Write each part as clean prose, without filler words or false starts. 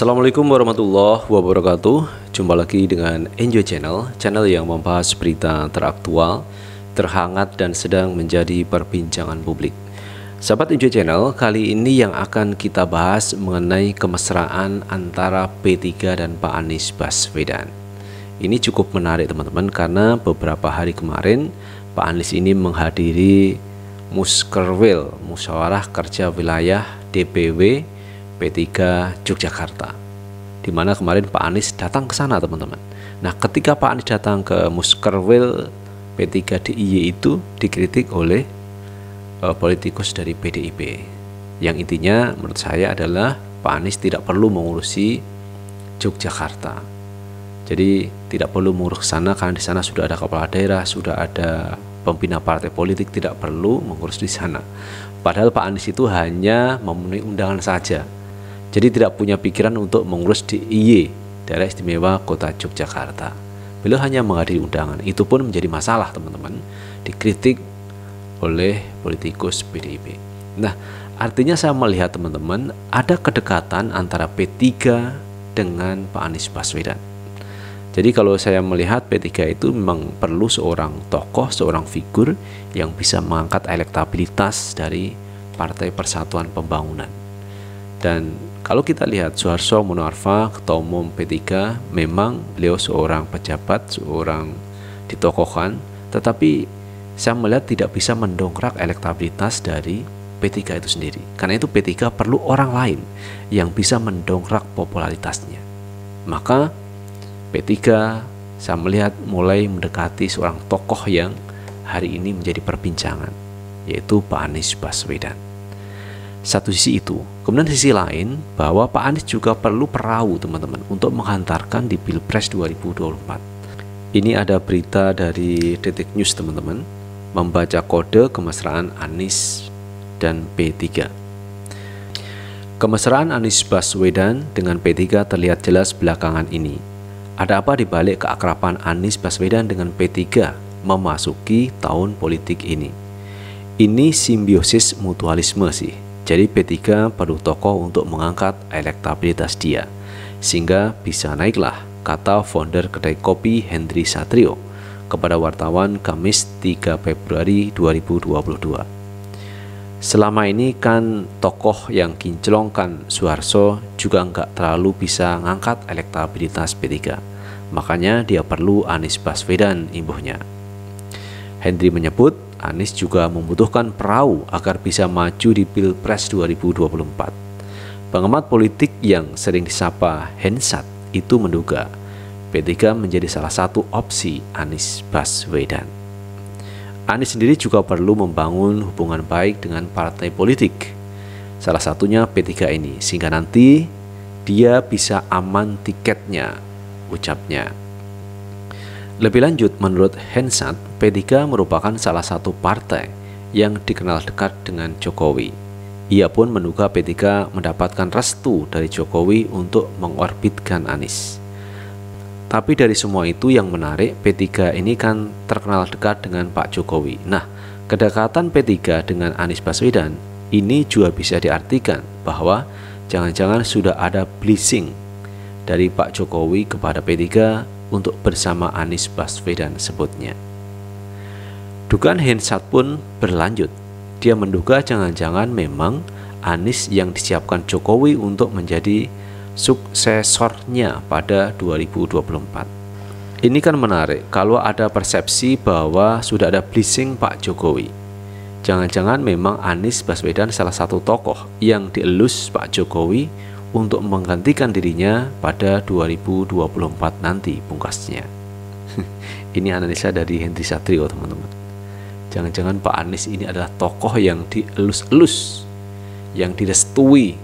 Assalamualaikum warahmatullahi wabarakatuh. Jumpa lagi dengan Enjoy Channel, channel yang membahas berita teraktual, terhangat dan sedang menjadi perbincangan publik. Sahabat Enjoy Channel, kali ini yang akan kita bahas mengenai kemesraan antara P3 dan Pak Anies Baswedan. Ini cukup menarik teman-teman, karena beberapa hari kemarin Pak Anies ini menghadiri Muskerwil, Musyawarah Kerja Wilayah DPW P3 Yogyakarta, di mana kemarin Pak Anies datang ke sana teman-teman. Nah, ketika Pak Anies datang ke Muskerwil P3 DIY itu dikritik oleh politikus dari PDIP, yang intinya menurut saya adalah Pak Anies tidak perlu mengurusi Yogyakarta. Jadi tidak perlu mengurus sana, karena di sana sudah ada kepala daerah, sudah ada pembina partai politik, tidak perlu mengurus di sana. Padahal Pak Anies itu hanya memenuhi undangan saja. Jadi tidak punya pikiran untuk mengurus DIY, Daerah Istimewa Kota Yogyakarta. Beliau hanya menghadiri undangan. Itu pun menjadi masalah teman-teman, dikritik oleh politikus PDIP. Nah, artinya saya melihat teman-teman, ada kedekatan antara P3 dengan Pak Anies Baswedan. Jadi kalau saya melihat P3 itu memang perlu seorang tokoh, seorang figur yang bisa mengangkat elektabilitas dari Partai Persatuan Pembangunan. Dan kalau kita lihat Suharso Monoarfa, Ketua Umum P3, memang beliau seorang pejabat, seorang ditokohkan, tetapi saya melihat tidak bisa mendongkrak elektabilitas dari P3 itu sendiri. Karena itu P3 perlu orang lain yang bisa mendongkrak popularitasnya. Maka P3 saya melihat mulai mendekati seorang tokoh yang hari ini menjadi perbincangan, yaitu Pak Anies Baswedan. Satu sisi itu. Kemudian sisi lain, bahwa Pak Anies juga perlu perahu teman-teman untuk menghantarkan di Pilpres 2024. Ini ada berita dari Detik News teman-teman, membaca kode kemesraan Anies dan P3. Kemesraan Anies Baswedan dengan P3 terlihat jelas belakangan ini. Ada apa dibalik keakraban Anies Baswedan dengan P3 memasuki tahun politik ini? Ini simbiosis mutualisme sih. Jadi P3 perlu tokoh untuk mengangkat elektabilitas dia, sehingga bisa naiklah, kata founder kedai kopi Hendri Satrio kepada wartawan Kamis 3 Februari 2022. Selama ini kan tokoh yang kinclongkan Suharso juga nggak terlalu bisa ngangkat elektabilitas P3. Makanya dia perlu Anies Baswedan, imbuhnya. Hendri menyebut Anies juga membutuhkan perahu agar bisa maju di Pilpres 2024. Pengamat politik yang sering disapa Hensat itu menduga P3 menjadi salah satu opsi Anies Baswedan. Anies sendiri juga perlu membangun hubungan baik dengan partai politik, salah satunya P3 ini, sehingga nanti dia bisa aman tiketnya, ucapnya. Lebih lanjut, menurut Hensat, P3 merupakan salah satu partai yang dikenal dekat dengan Jokowi. Ia pun menduga P3 mendapatkan restu dari Jokowi untuk mengorbitkan Anies. Tapi dari semua itu yang menarik, P3 ini kan terkenal dekat dengan Pak Jokowi. Nah, kedekatan P3 dengan Anies Baswedan ini juga bisa diartikan bahwa jangan-jangan sudah ada blessing dari Pak Jokowi kepada P3 untuk bersama Anies Baswedan, sebutnya. Dugaan Hensat pun berlanjut. Dia menduga jangan-jangan memang Anies yang disiapkan Jokowi untuk menjadi suksesornya pada 2024. Ini kan menarik kalau ada persepsi bahwa sudah ada blessing Pak Jokowi. Jangan-jangan memang Anies Baswedan salah satu tokoh yang dielus Pak Jokowi untuk menggantikan dirinya pada 2024 nanti, pungkasnya. Ini analisa dari Hendri Satrio teman-teman. Jangan-jangan Pak Anies ini adalah tokoh yang dielus-elus, yang direstui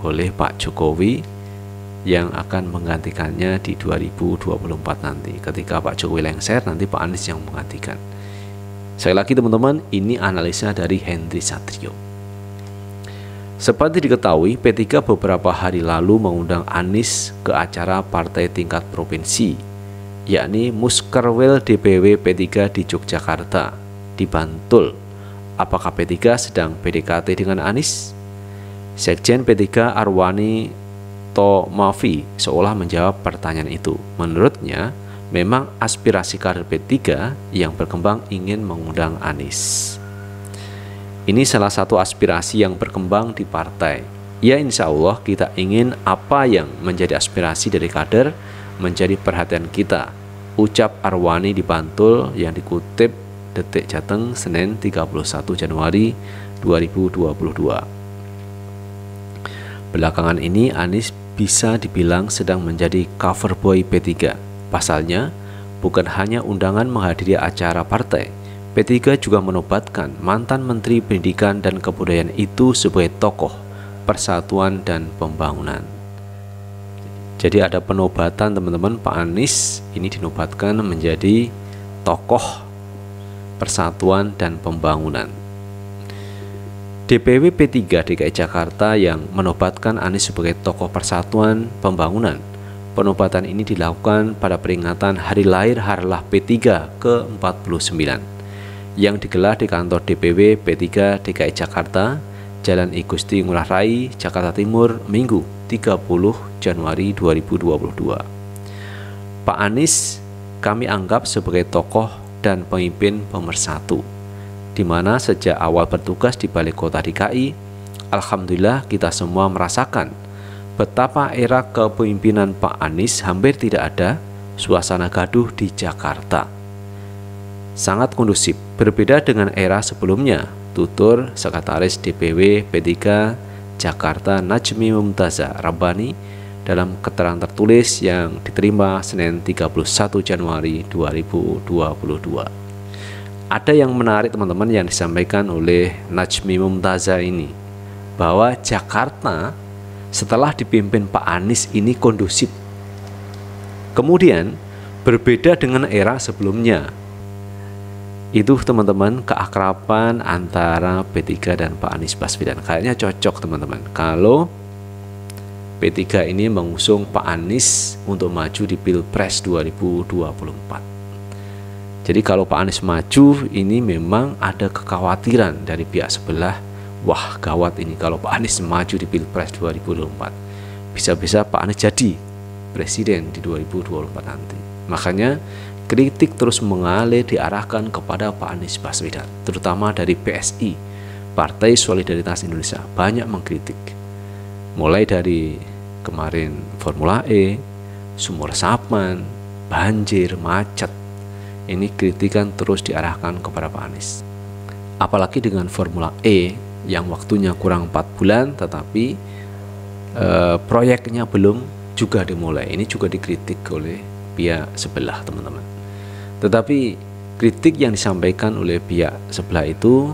oleh Pak Jokowi, yang akan menggantikannya di 2024 nanti. Ketika Pak Jokowi lengser, nanti Pak Anies yang menggantikan. Sekali lagi teman-teman, ini analisa dari Hendri Satrio. Seperti diketahui, P3 beberapa hari lalu mengundang Anies ke acara partai tingkat provinsi, yakni Muskerwil DPW P3 di Yogyakarta, di Bantul. Apakah P3 sedang PDKT dengan Anies? Sekjen P3 Arwani Tomavi seolah menjawab pertanyaan itu. Menurutnya, memang aspirasi kader P3 yang berkembang ingin mengundang Anies. Ini salah satu aspirasi yang berkembang di partai. Ya, insya Allah kita ingin apa yang menjadi aspirasi dari kader menjadi perhatian kita, ucap Arwani di Bantul yang dikutip Detik Jateng Senin 31 Januari 2022. Belakangan ini Anies bisa dibilang sedang menjadi cover boy P3. Pasalnya, bukan hanya undangan menghadiri acara partai, P3 juga menobatkan mantan Menteri Pendidikan dan Kebudayaan itu sebagai tokoh persatuan dan pembangunan. Jadi ada penobatan, teman-teman. Pak Anies ini dinobatkan menjadi tokoh persatuan dan pembangunan. DPW P3 DKI Jakarta yang menobatkan Anies sebagai tokoh persatuan pembangunan. Penobatan ini dilakukan pada peringatan hari lahir Harlah P3 ke-49 yang digelar di kantor DPW P3 DKI Jakarta, Jalan I Gusti Ngurah Rai, Jakarta Timur, Minggu 30 Januari 2022. Pak Anies kami anggap sebagai tokoh dan pemimpin pemersatu, di mana sejak awal bertugas di Balai Kota DKI, alhamdulillah kita semua merasakan betapa era kepemimpinan Pak Anies hampir tidak ada suasana gaduh di Jakarta. Sangat kondusif, berbeda dengan era sebelumnya, tutur Sekretaris DPW P3 Jakarta Najmi Mumtazah Rabbani dalam keterangan tertulis yang diterima Senin 31 Januari 2022. Ada yang menarik, teman-teman, yang disampaikan oleh Najmi Mumtazah ini, bahwa Jakarta setelah dipimpin Pak Anies ini kondusif. Kemudian berbeda dengan era sebelumnya. Itu, teman-teman, keakraban antara P3 dan Pak Anies Baswedan. Kayaknya cocok, teman-teman, kalau P3 ini mengusung Pak Anies untuk maju di Pilpres 2024. Jadi kalau Pak Anies maju, ini memang ada kekhawatiran dari pihak sebelah. Wah, gawat ini kalau Pak Anies maju di Pilpres 2024. Bisa-bisa Pak Anies jadi presiden di 2024 nanti. Makanya kritik terus mengalir diarahkan kepada Pak Anies Baswedan, terutama dari PSI, Partai Solidaritas Indonesia, banyak mengkritik. Mulai dari kemarin Formula E, sumur resapan, banjir, macet. Ini kritikan terus diarahkan kepada Pak Anies. Apalagi dengan Formula E yang waktunya kurang 4 bulan tetapi proyeknya belum juga dimulai. Ini juga dikritik oleh pihak sebelah, teman-teman. Tetapi kritik yang disampaikan oleh pihak sebelah itu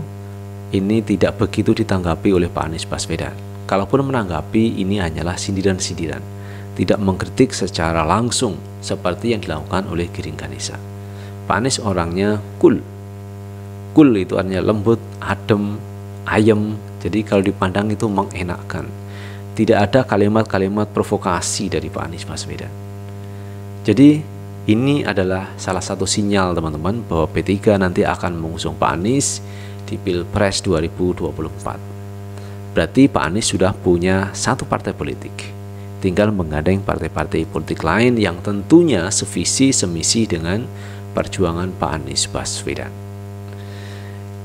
ini tidak begitu ditanggapi oleh Pak Anies Baswedan. Kalaupun menanggapi, ini hanyalah sindiran-sindiran, tidak mengkritik secara langsung seperti yang dilakukan oleh Giring Kanisa. Pak Anies orangnya cool. Cool itu artinya lembut, adem, ayem. Jadi kalau dipandang itu mengenakan. Tidak ada kalimat-kalimat provokasi dari Pak Anies Baswedan. Jadi ini adalah salah satu sinyal, teman-teman, bahwa P3 nanti akan mengusung Pak Anies di Pilpres 2024. Berarti Pak Anies sudah punya satu partai politik. Tinggal menggandeng partai-partai politik lain yang tentunya sevisi semisi dengan perjuangan Pak Anies Baswedan.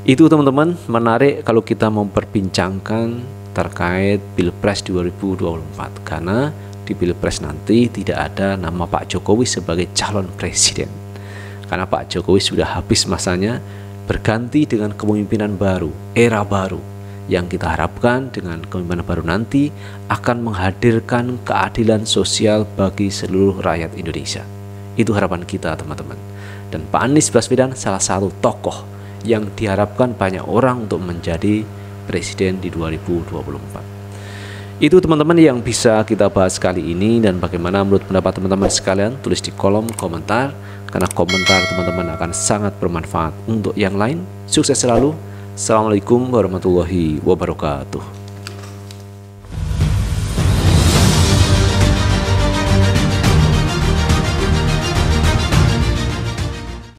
Itu, teman-teman, menarik kalau kita memperbincangkan terkait Pilpres 2024, karena di Pilpres nanti tidak ada nama Pak Jokowi sebagai calon presiden, karena Pak Jokowi sudah habis masanya, berganti dengan kepemimpinan baru, era baru yang kita harapkan dengan kepemimpinan baru nanti akan menghadirkan keadilan sosial bagi seluruh rakyat Indonesia. Itu harapan kita, teman-teman. Dan Pak Anies Baswedan salah satu tokoh yang diharapkan banyak orang untuk menjadi presiden di 2024. Itu, teman-teman, yang bisa kita bahas kali ini. Dan bagaimana menurut pendapat teman-teman sekalian? Tulis di kolom komentar, karena komentar teman-teman akan sangat bermanfaat untuk yang lain. Sukses selalu. Assalamualaikum warahmatullahi wabarakatuh.